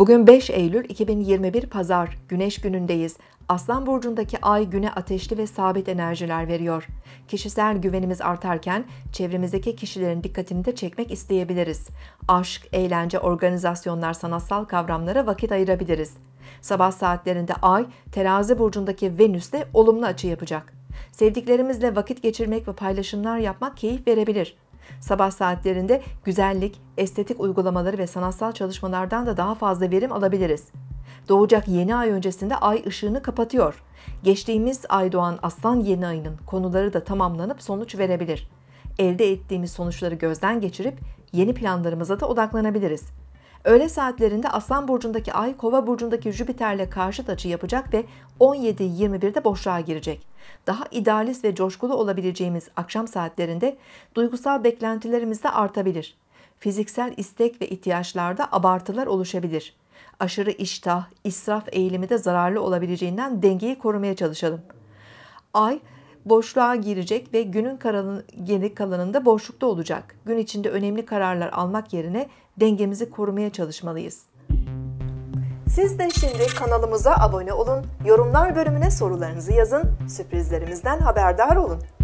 Bugün 5 Eylül 2021 Pazar, Güneş günündeyiz. Aslan burcundaki ay güne ateşli ve sabit enerjiler veriyor. Kişisel güvenimiz artarken çevremizdeki kişilerin dikkatini de çekmek isteyebiliriz. Aşk, eğlence, organizasyonlar, sanatsal kavramlara vakit ayırabiliriz. Sabah saatlerinde ay Terazi burcundaki Venüs'le olumlu açı yapacak. Sevdiklerimizle vakit geçirmek ve paylaşımlar yapmak keyif verebilir. Sabah saatlerinde güzellik, estetik uygulamaları ve sanatsal çalışmalardan da daha fazla verim alabiliriz. Doğacak yeni ay öncesinde ay ışığını kapatıyor. Geçtiğimiz ay doğan Aslan yeni ayının konuları da tamamlanıp sonuç verebilir. Elde ettiğimiz sonuçları gözden geçirip yeni planlarımıza da odaklanabiliriz. Öğle saatlerinde Aslan burcundaki ay Kova burcundaki Jüpiter'le karşıt açı yapacak ve 17-21'de boşluğa girecek. Daha idealist ve coşkulu olabileceğimiz akşam saatlerinde duygusal beklentilerimiz de artabilir. Fiziksel istek ve ihtiyaçlarda abartılar oluşabilir. Aşırı iştah, israf eğilimi de zararlı olabileceğinden dengeyi korumaya çalışalım. Ay boşluğa girecek ve günün geri kalanında boşlukta olacak. Gün içinde önemli kararlar almak yerine dengemizi korumaya çalışmalıyız. Siz de şimdi kanalımıza abone olun, yorumlar bölümüne sorularınızı yazın, sürprizlerimizden haberdar olun.